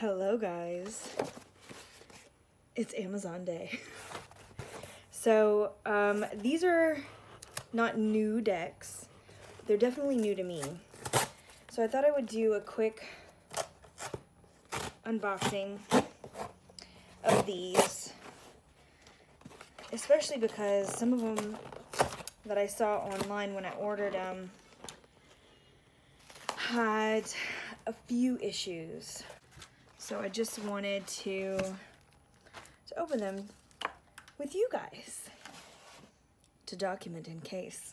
Hello guys, it's Amazon day. So these are not new decks, they're definitely new to me. So I thought I would do a quick unboxing of these, especially because some of them that I saw online when I ordered them had a few issues. So I just wanted to open them with you guys to document in case.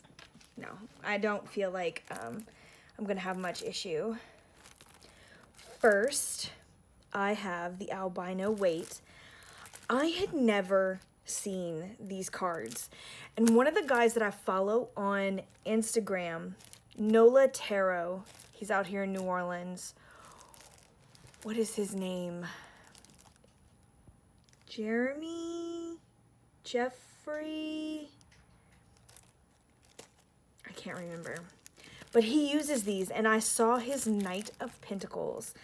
No, I don't feel like I'm gonna have much issue. First, I have the Albano-Waite. I had never seen these cards. And one of the guys that I follow on Instagram, Nola Tarot, he's out here in New Orleans. What is his name? Jeremy? Jeffrey? I can't remember. But he uses these, and I saw his Knight of Pentacles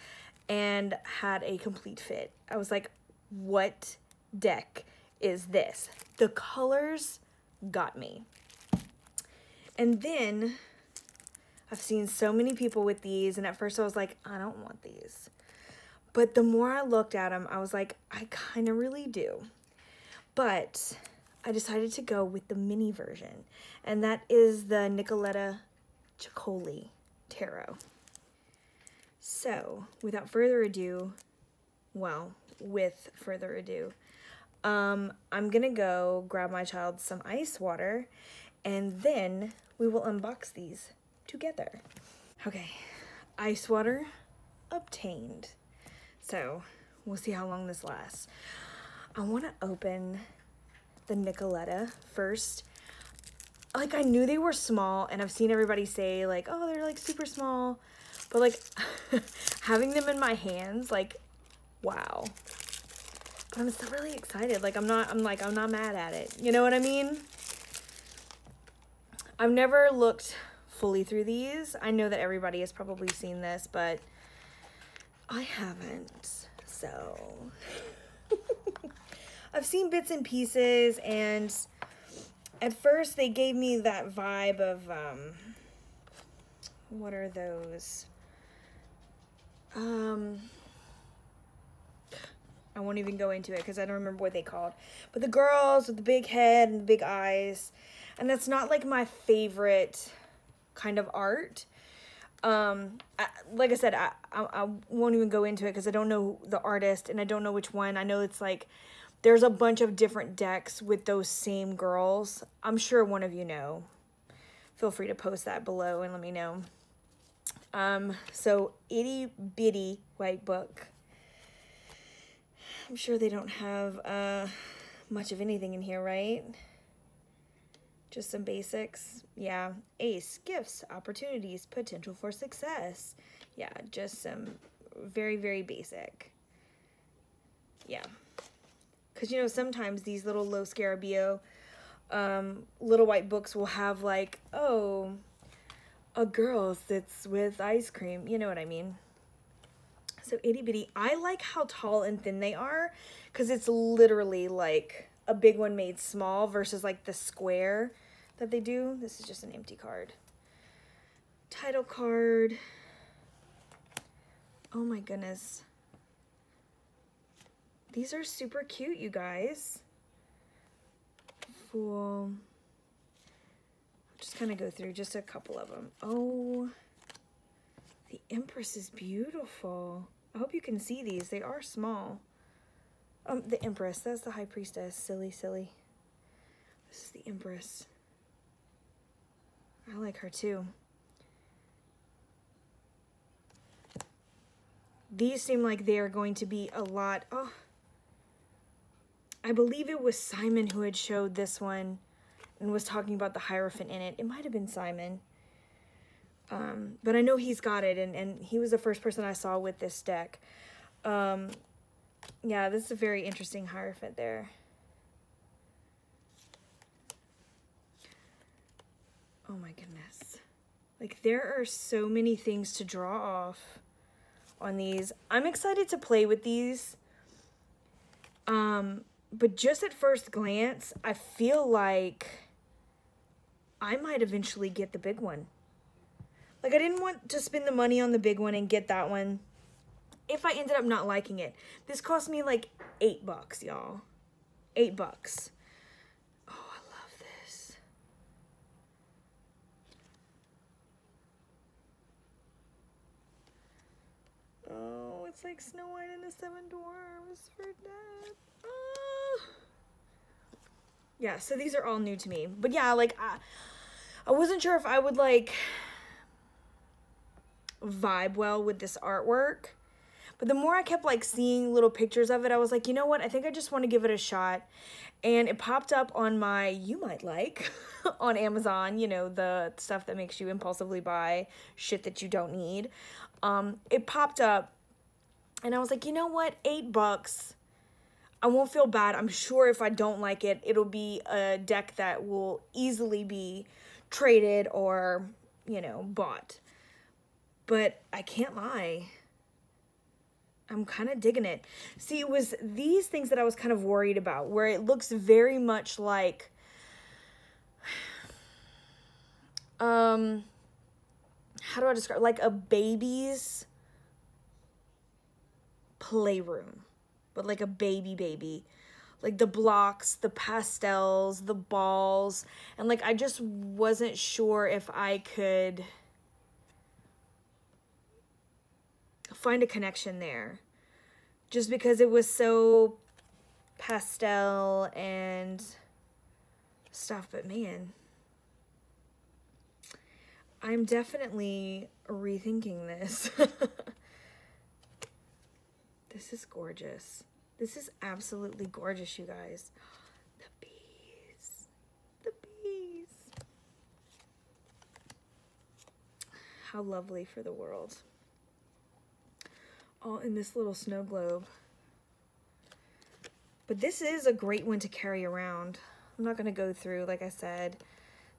and had a complete fit. I was like, what deck is this? The colors got me. And then I've seen so many people with these, and at first I was like, I don't want these. But the more I looked at them, I was like, I kind of really do. But I decided to go with the mini version. And that is the Nicoletta Ciccoli Tarot. So, without further ado, well, with further ado, I'm going to go grab my child some ice water, and then we will unbox these together. Okay, ice water obtained. So, we'll see how long this lasts. I want to open the Nicoletta first. Like, I knew they were small, and I've seen everybody say, like, oh, they're, like, super small. But, like, having them in my hands, like, wow. But I'm still really excited. Like, I'm not mad at it. You know what I mean? I've never looked fully through these. I know that everybody has probably seen this, but I haven't, so I've seen bits and pieces, and at first they gave me that vibe of what are those? I won't even go into it because I don't remember what they called, but the girls with the big head and the big eyes, and that's not like my favorite kind of art. Like I said, I won't even go into it because I don't know the artist and I don't know which one. I know it's like, there's a bunch of different decks with those same girls. I'm sure one of you know. Feel free to post that below and let me know. So Itty Bitty White Book. I'm sure they don't have much of anything in here, right? Just some basics. Yeah. Ace, gifts, opportunities, potential for success. Yeah, just some very, very basic. Yeah. Because, you know, sometimes these little LoScarabeo little white books will have, like, oh, a girl sits with ice cream. You know what I mean? So, Itty Bitty. I like how tall and thin they are because it's literally, like, a big one made small versus, like, the square that they do. This is just an empty card. Title card. Oh my goodness. These are super cute, you guys. Cool. I'll just kind of go through just a couple of them. Oh, the Empress is beautiful. I hope you can see these. They are small. The Empress. That's the High Priestess. Silly, silly. This is the Empress. I like her too. These seem like they are going to be a lot. Oh, I believe it was Simon who had showed this one and was talking about the Hierophant in it. It might have been Simon. But I know he's got it, and he was the first person I saw with this deck. Yeah, this is a very interesting Hierophant there. Oh my goodness. Like, there are so many things to draw off on these. I'm excited to play with these. But just at first glance, I feel like I might eventually get the big one. Like, I didn't want to spend the money on the big one and get that one if I ended up not liking it. This cost me like $8, y'all. $8. Oh, I love this. Oh, it's like Snow White and the Seven Dwarfs for that. Yeah, so these are all new to me. But yeah, like, I wasn't sure if I would, like, vibe well with this artwork. But the more I kept, like, seeing little pictures of it, I was like, you know what? I think I just want to give it a shot. And it popped up on my, you might like, on Amazon, you know, the stuff that makes you impulsively buy shit that you don't need. It popped up, and I was like, you know what? $8. I won't feel bad. I'm sure if I don't like it, it'll be a deck that will easily be traded or, you know, bought. But I can't lie, I'm kind of digging it. See, it was these things that I was kind of worried about, where it looks very much like, how do I describe, like a baby's playroom. But like a baby. Like the blocks, the pastels, the balls. And like, I just wasn't sure if I could find a connection there. Just because it was so pastel and stuff. But man, I'm definitely rethinking this. This is gorgeous. This is absolutely gorgeous, you guys. The bees. The bees. How lovely for the world. All in this little snow globe. But this is a great one to carry around. I'm not going to go through, like I said,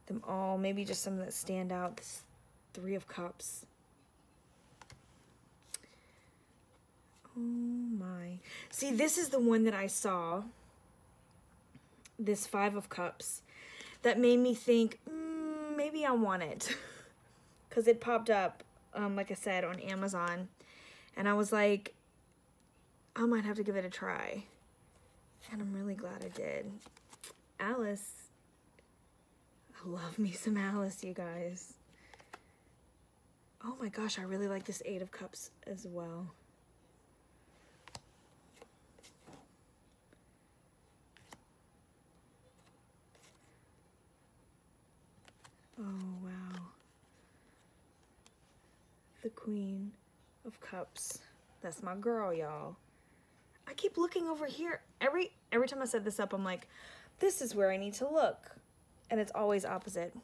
them all. Maybe just some that stand out. This Three of Cups. Oh my. See, this is the one that I saw, this Five of Cups, that made me think, maybe I want it. Because it popped up, like I said, on Amazon. And I was like, I might have to give it a try. And I'm really glad I did. Alice. I love me some Alice, you guys. Oh my gosh, I really like this Eight of Cups as well. Oh, wow. The Queen of Cups. That's my girl, y'all. I keep looking over here. Every time I set this up, I'm like, this is where I need to look. And it's always opposite.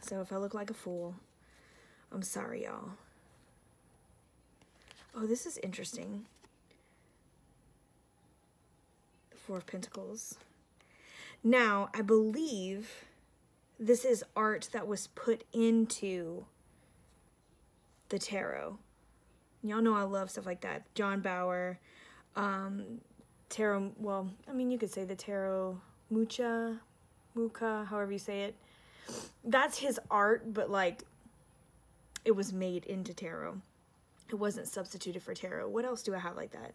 So if I look like a fool, I'm sorry, y'all. Oh, this is interesting. The Four of Pentacles. Now, I believe this is art that was put into the tarot. Y'all know I love stuff like that. John Bauer, tarot, well, I mean, you could say the tarot mucha, however you say it. That's his art, but like, it was made into tarot. It wasn't substituted for tarot. What else do I have like that?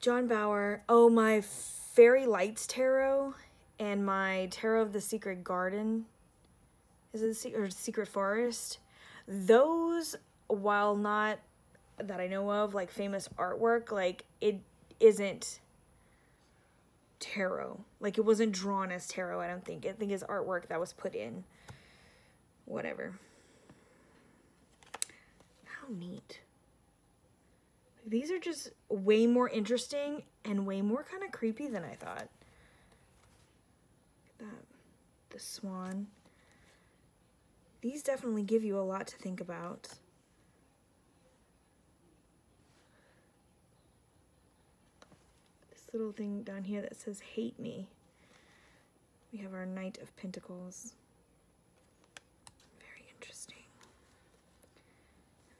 John Bauer, oh, my Fairy Lights tarot. And my Tarot of the Secret Garden, is it the Secret Forest? Those, while not that I know of, like famous artwork, like it isn't tarot. Like it wasn't drawn as tarot, I don't think. I think it's artwork that was put in. Whatever. How neat. These are just way more interesting and way more kind of creepy than I thought. The swan. These definitely give you a lot to think about. This little thing down here that says hate me. We have our Knight of Pentacles. Very interesting.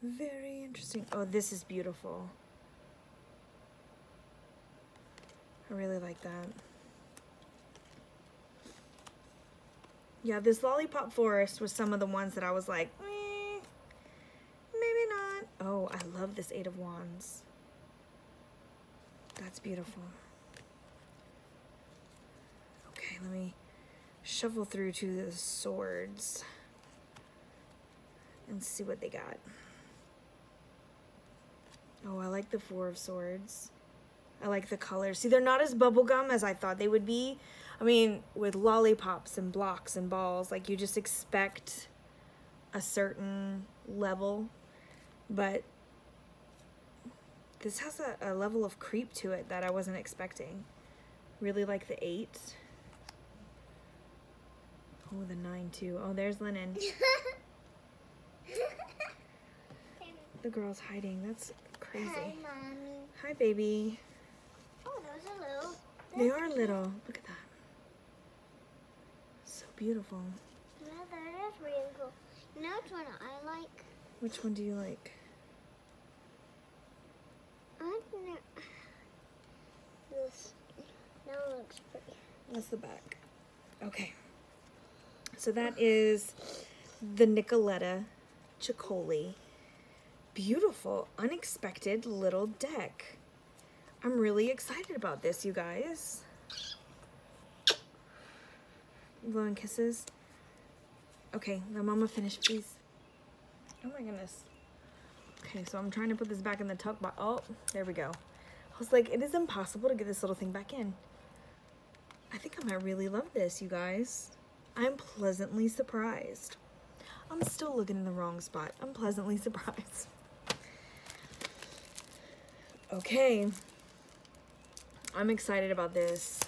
Very interesting. Oh, this is beautiful. I really like that. Yeah, this Lollipop Forest was some of the ones that I was like, maybe not. Oh, I love this Eight of Wands. That's beautiful. Okay, let me shuffle through to the swords and see what they got. Oh, I like the Four of Swords. I like the colors. See, they're not as bubblegum as I thought they would be. I mean, with lollipops and blocks and balls, like you just expect a certain level, but this has a level of creep to it that I wasn't expecting. Really like the 8. Oh, the 9 too. Oh, there's Lennon. The girl's hiding. That's crazy. Hi, Mommy. Hi, baby. Oh, those are little. They are little. Look at that. So beautiful. Yeah, that is really cool. You know which one I like? Which one do you like? I don't know. This now looks pretty. That's the back. Okay. So that is the Nicoletta Ciccoli. Beautiful, unexpected little deck. I'm really excited about this, you guys. Blowing kisses. Okay, now Mama finish, please. Oh my goodness. Okay, so I'm trying to put this back in the tuck box. Oh, there we go. I was like, it is impossible to get this little thing back in. I think I might really love this, you guys. I'm pleasantly surprised. I'm still looking in the wrong spot. I'm pleasantly surprised. Okay, I'm excited about this.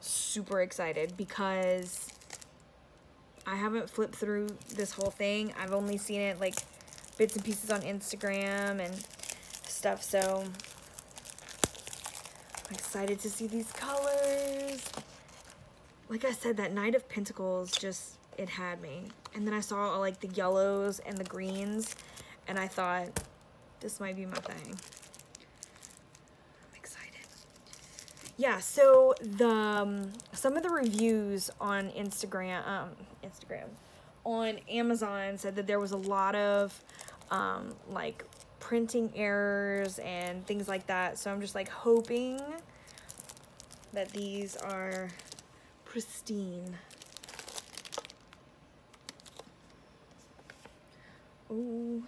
Super excited because I haven't flipped through this whole thing. I've only seen it like bits and pieces on Instagram and stuff, so I'm excited to see these colors. Like I said, that Knight of Pentacles just, it had me. And then I saw like the yellows and the greens and I thought, this might be my thing. Yeah, so the some of the reviews on Instagram, on Amazon said that there was a lot of like printing errors and things like that. So I'm just like hoping that these are pristine. Ooh,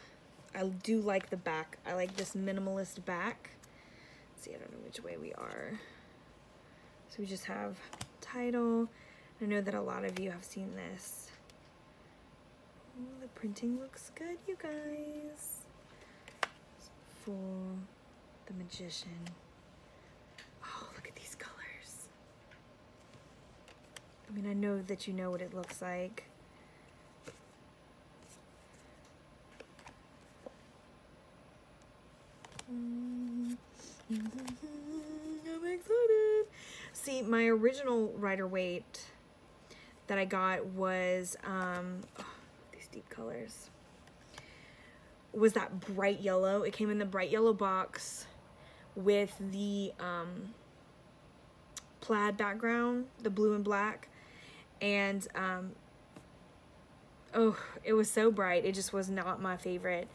I do like the back. I like this minimalist back. Let's see, I don't know which way we are. So we just have title. I know that a lot of you have seen this. Ooh, the printing looks good, you guys. Fool, the Magician. Oh, look at these colors. I mean, I know that you know what it looks like. I'm excited. See, my original Rider-Waite that I got was, oh, these deep colors, was that bright yellow. It came in the bright yellow box with the plaid background, the blue and black. And, oh, it was so bright. It just was not my favorite.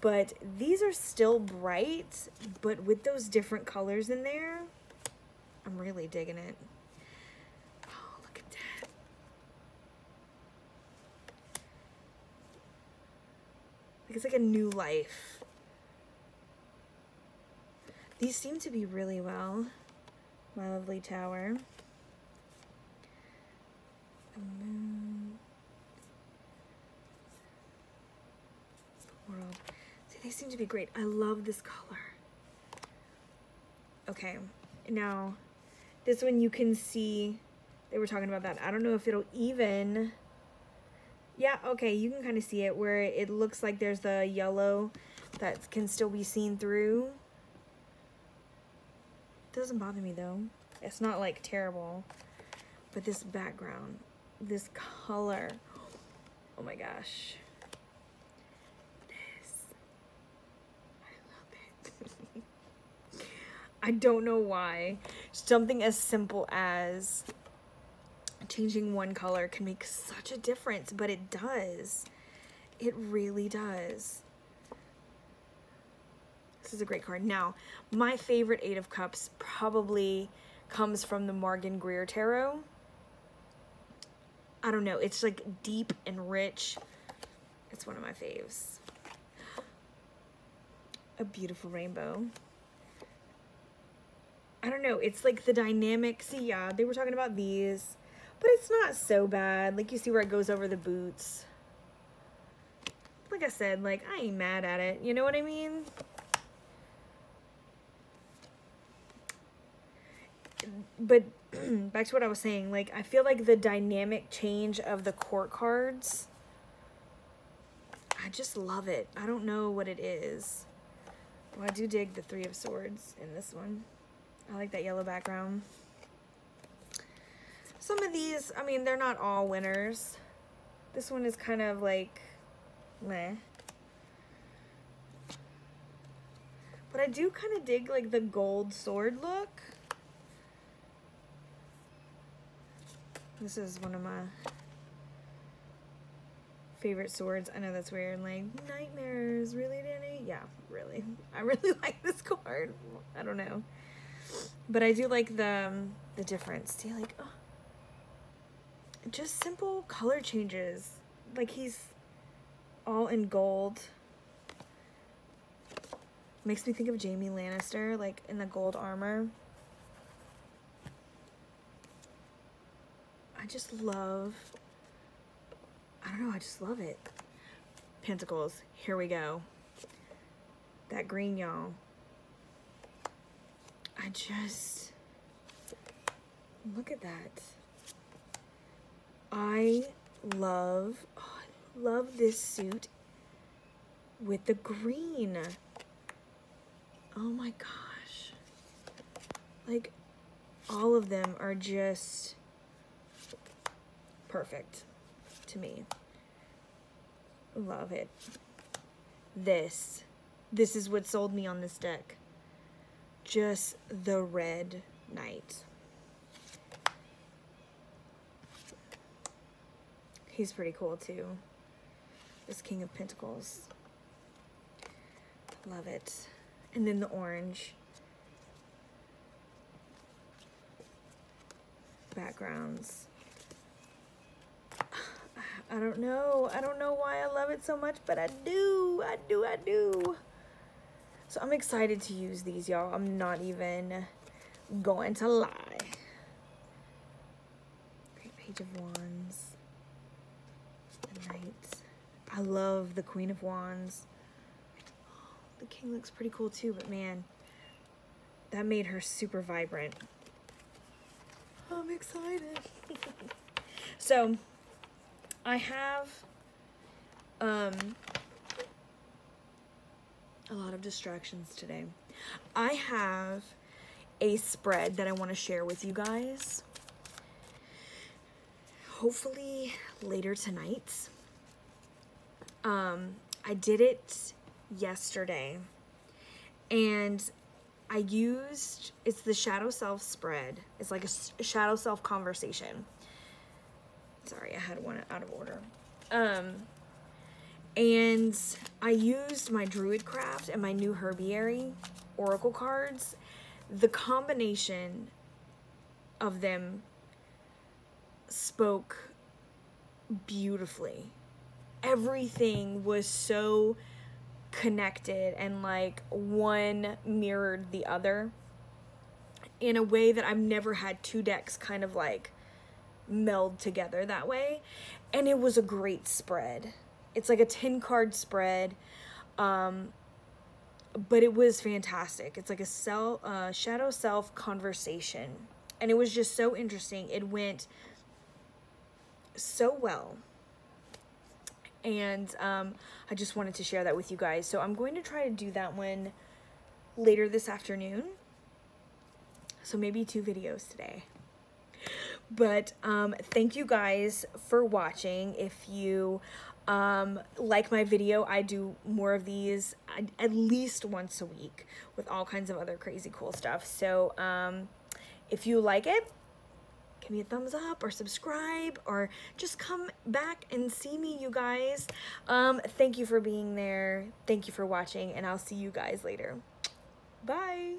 But these are still bright, but with those different colors in there, I'm really digging it. Oh, look at that. Like it's like a new life. These seem to be really well. My Lovely Tower. The Moon. The World. See, they seem to be great. I love this color. Okay, now this one you can see, they were talking about that. I don't know if it'll even, yeah, okay, you can kind of see it where it looks like there's the yellow that can still be seen through. Doesn't bother me though. It's not like terrible, but this background, this color, oh my gosh. This I don't know why. Something as simple as changing one color can make such a difference, but it does. It really does. This is a great card. Now, my favorite Eight of Cups probably comes from the Morgan Greer Tarot. I don't know. It's like deep and rich. It's one of my faves. A beautiful rainbow. I don't know. It's like the dynamic. See, yeah, they were talking about these, but it's not so bad. Like, you see where it goes over the boots. Like I said, like, I ain't mad at it. You know what I mean? But back to what I was saying, like, I feel like the dynamic change of the court cards, I just love it. I don't know what it is. Well, I do dig the Three of Swords in this one. I like that yellow background. Some of these, I mean, they're not all winners. This one is kind of like, meh. But I do kind of dig, like, the gold sword look. This is one of my favorite swords. I know that's weird. Like, nightmares. Really, Danny? Yeah, really. I really like this card. I don't know. But I do like the difference. Do you like... Oh. Just simple color changes. Like, he's all in gold. Makes me think of Jaime Lannister, like, in the gold armor. I just love, I don't know, I just love it. Pentacles, here we go. That green, y'all. I just, look at that. I love, oh, I love this suit with the green. Oh my gosh. Like, all of them are just perfect to me. Love it. This is what sold me on this deck. Just the Red Knight. He's pretty cool too. This King of Pentacles. Love it. And then the orange backgrounds. I don't know. I don't know why I love it so much, but I do. I do. I do. So I'm excited to use these, y'all. I'm not even going to lie. Great Page of Wands. The Knight. I love the Queen of Wands. Oh, the King looks pretty cool too, but man, that made her super vibrant. I'm excited. So... I have a lot of distractions today. I have a spread that I want to share with you guys. Hopefully later tonight. I did it yesterday. And I used, it's the Shadow Self spread. It's like a Shadow Self conversation. Sorry, I had one out of order. And I used my Druidcraft and my new Herbiary Oracle cards. The combination of them spoke beautifully. Everything was so connected and like one mirrored the other in a way that I've never had two decks kind of like meld together that way. And it was a great spread. It's like a 10 card spread, but it was fantastic. It's like a shadow self conversation, and it was just so interesting. It went so well, and I just wanted to share that with you guys. So I'm going to try to do that one later this afternoon, so maybe 2 videos today. But thank you guys for watching. If you Like my video, I do more of these at least once a week with all kinds of other crazy cool stuff. So if you like it, give me a thumbs up or subscribe, or just come back and see me, you guys. Thank you for being there. Thank you for watching, and I'll see you guys later. Bye.